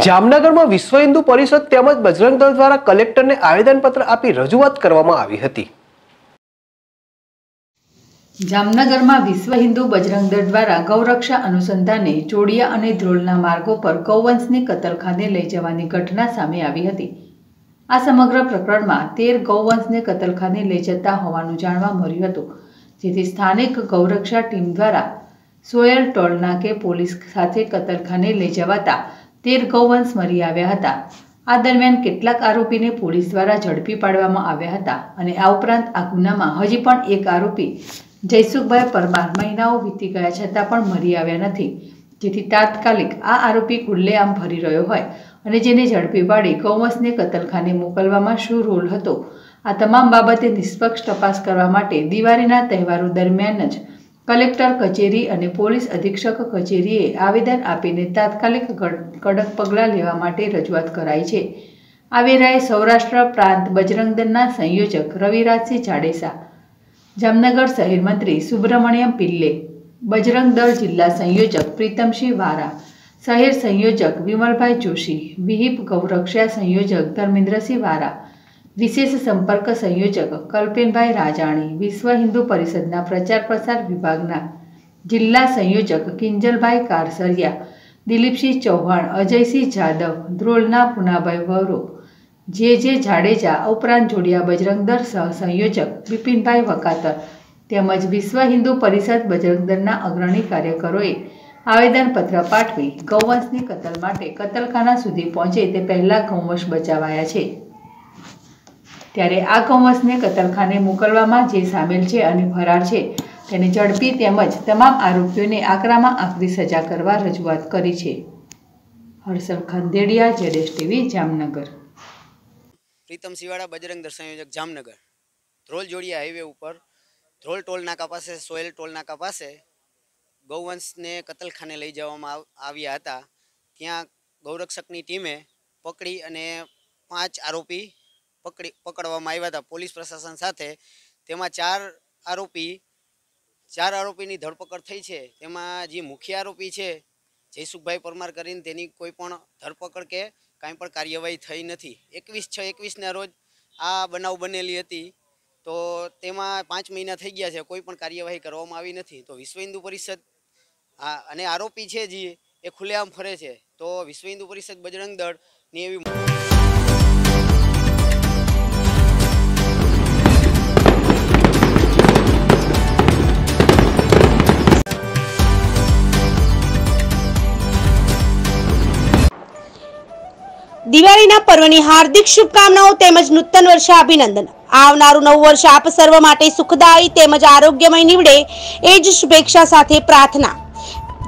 जामनगर में विश्व हिंदू परिषद तेमज बजरंग दल द्वारा कलेक्टर ने आवेदनपत्र आपी रजूआत करवामां आवी हती। जामनगर में विश्व हिंदू बजरंग दल द्वारा गौरक्षा अनुसंधाने जोड़िया और ध्रोलना मार्गों पर गौवंश ने कतलखाने लई जवानी घटना सामे आवी हती। आ समग्र प्रकरण में 13 गौवंश ने कतलखाने लई जता होवानुं जाणवा मळ्युं हतुं, जेथी स्थानिक गौरक्षा टीम द्वारा सोयल टोलना के पुलिस साथे कतलखाने लई जवाता 13 गौवंश मरी आव्या हता। आ दरमियान केटलाक आरोपीने पुलिस द्वारा झड़पी पाडवामां आव्या हता अने आ उपरांत आ गुनामां हजी पण एक आरोपी जयसुख भाई परमार महीनाओ वीती गया छतां पण मरी आव्या नथी, जेथी तात्कालिक आ आरोपी खुल्लेआम फरी रह्यो होय अने जेने झड़पी पाडी गौवंशने कतलखाने मोकलवामां शुं रोल हतो। आ तमाम बाबते निष्पक्ष तपास करवा माटे दिवाळीना तहेवारो दरमियान ज कलेक्टर कचेरी और पोलिस अधीक्षक कचेरीए आवेदन आपीने तात्कालिक कड़क पगला लेवा माटे रजूआत कराई छे। आ वेळाए सौराष्ट्र प्रांत बजरंग दलना संयोजक रविराज सिंह जाडेसा, जामनगर शहर मंत्री सुब्रमण्यम पिल्ले, बजरंग दल जिला संयोजक प्रीतम सिंह वारा, शहर संयोजक विमलभाई जोशी, विहिप गौरक्षा संयोजक धर्मेन्द्र सिंह वारा, विशेष संपर्क संयोजक कल्पेनभाई राजाणी, विश्व हिंदू परिषदना प्रचार प्रसार विभागना जिला संयोजक किंजल भाई कारसरिया, दिलीप सिंह चौहान, अजय सिंह जाधव, ध्रोलना पुनाभाई वोरो, जे जे जाडेजा उपरांत जोड़िया बजरंग दल सहसंयोजक बिपिन भाई वकातर તેમજ विश्व हिंदू परिषद बजरंग दलना अग्रणी कार्यकरोए आवेदनपत्र पाठवी गौवंशनी कतल माटे कतलखाना सुधी पहुंचे ते पहला गौवंश बचावाया छे। त्यारे आ गौवंशने कतलखाने मोकलवामां जे सामेल छे अने फरार छे तेने झड़पी તેમજ तमाम आरोपीओने आकरामां आकरी सजा करवा रजूआत करी छे। हर्षल खंदेडिया, जेडेस टीवी, जामनगर। प्रीतम सिवाड़ा, बजरंग दल संयोजक, जामनगर। ધ્રોલ જોડિયા हाईवे पर ધ્રોલ टोल नाका पास सोयल टोल नाका पास गौवंशने कतलखाने लई जवामां આવ્યા હતા। ત્યાં ગૌરક્ષકની ટીમે पकड़ी અને 5 आरोपी पकड़वामां आव्या हता पुलिस प्रशासन साथे। तेमां 4 आरोपीनी धरपकड़ थई छे। तेमां जे मुख्य आरोपी छे जयसुखभाई परमार करीने तेनी कोई पण धरपकड़ के कांई पण कार्यवाही थई नथी। 21/6/21 ना रोज आ बनाव बनेली हती, तो तेमां 5 महीना थई गया छे कोई पण कार्यवाही करवामां आवी नथी। तो विश्व हिंदू परिषद अने आरोपी छे जे ए खुलेआम फरे छे, तो विश्व हिंदू परिषद बजरंग दल ने एवी દિવાળીના પર્વની હાર્દિક શુભકામનાઓ તેમજ નૂતન વર્ષે અભિનંદન। આવનારું નવું વર્ષ આપ સર્વ માટે સુખદાયી તેમજ આરોગ્યમય નીવડે એ જ શુભેચ્છા સાથે પ્રાર્થના।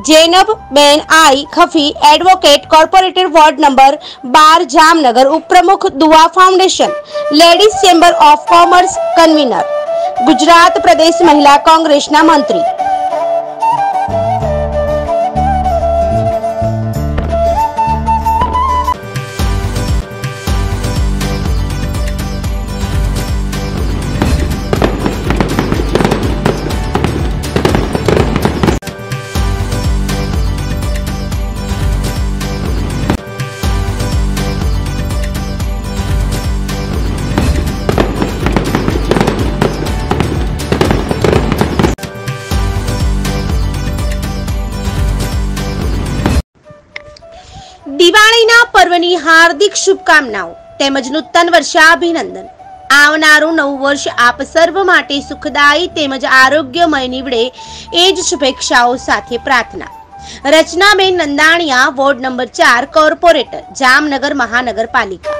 જૈનબ બેન આઈ Khafi, advocate, corporator ward number 12 Jamnagar, ઉપપ્રમુખ Dua foundation, ladies chamber of commerce convener, Gujarat પ્રદેશ મહિલા કોંગ્રેસના મંત્રી। દિવાળીના પર્વની હાર્દિક શુભકામનાઓ તેમજ નૂતન વર્ષાભિનંદન। આવનારું નવું વર્ષ આપ સર્વ માટે સુખદાયી તેમજ આરોગ્યમય નીવડે એ જ શુભેચ્છાઓ સાથે પ્રાર્થના। Rachnaben Nandaniya, ward number 4, corporator, Jamnagar મહાનગરપાલિકા।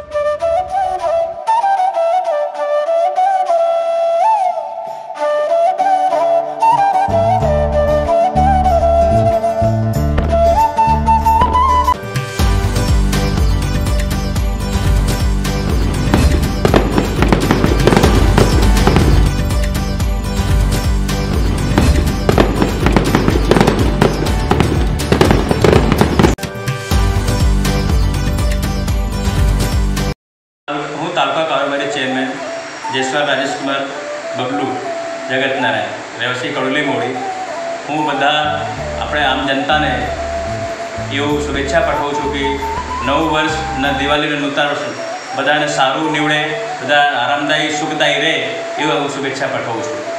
જેસવાર રાજેશકુમાર બબલુ જગતનારાયણ, રહેવાસી કડોલી મોડી। હું બધા આપણે આમ જનતાને એવું શુભેચ્છા પાઠવું છું કે नव वर्ष न दिवाली ने नूतन वर्ष बधाने सारू निवड़े, बधा आरामदायी सुखदायी रहे एवं हूँ शुभेच्छा पाठवु छुं।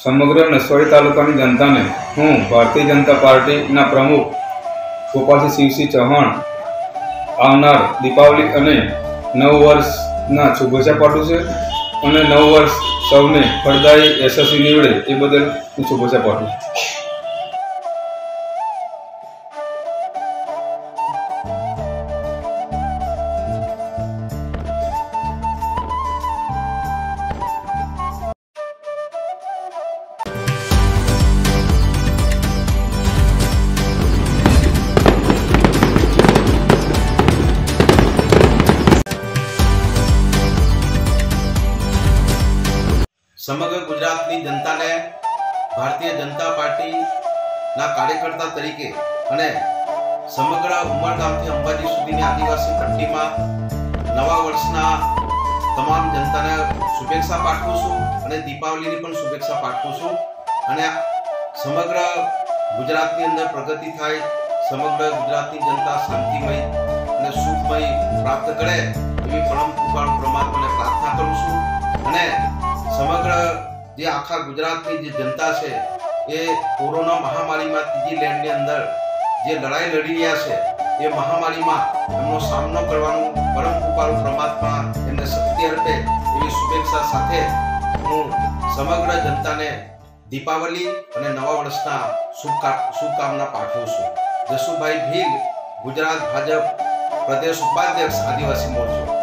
समग्र नसवाड़ी तालुका की जनता ने हूँ भारतीय जनता पार्टी ना प्रमुख गोपाल सिंह चौहान आना दीपावली और नव वर्ष शुभेच्छा पाठू से और नव वर्ष सबने फलदायी यशस्वी निवड़े ये बदल हूँ शुभेच्छा पाठू। समग्र गुजरात की जनता ने भारतीय जनता पार्टी ना कार्यकर्ता तरीके अने समग्र उमरगाम थी अंबाजी सुधीनी आदिवासी पट्टी में नवा वर्षना तमाम जनता ने शुभेच्छा पाठवु छूं। दीपावली की शुभेच्छा पाठवु छूं। समग्र गुजरात की अंदर प्रगति थाय, समग्र गुजरात की जनता शांतिमय अने सुखमय प्राप्त करे एवी परम कृपाळु परमात्मा ने प्रार्थना करूं छूं। समग्र जे आखा गुजरात की जे जनता है ये कोरोना महामारी में तीजी लहर की अंदर जे लड़ाई लड़ी रहा है ये महामारी में एमनो सामनो करवानो परम कृपालु परमात्मा एमने शक्ति अर्पे एवी शुभेच्छा साथे हूँ समग्र जनता ने दीपावली और नवा वर्षना शुभकामना पाठवुं छुं। जयसुख भाई भील, गुजरात भाजप प्रदेश उपाध्यक्ष आदिवासी मोर्चो।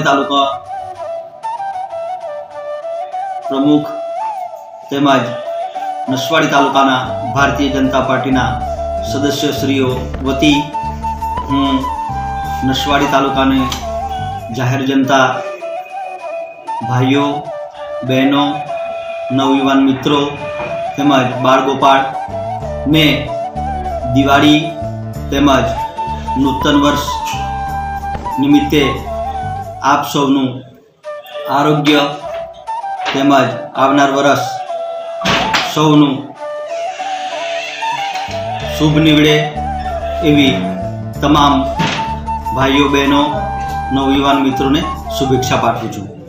नसवाड़ी तालुका प्रमुख तेमज नसवाड़ी तालुकाना भारतीय जनता पार्टीना सदस्य श्रीओ वती हूँ नसवाड़ी तालुकाने जाहिर जनता भाईओ बहनों नवयुवान मित्रों तेमज बाळगोपाळ ने दिवाड़ी तेमज नूतन वर्ष निमित्ते आप सबनु आरोग्य तेमज आवनार वरस सौनु शुभ निवड़े एवी तमाम भाईओ बहनों नवयुवान मित्रों ने शुभेच्छा पाठवुं छुं।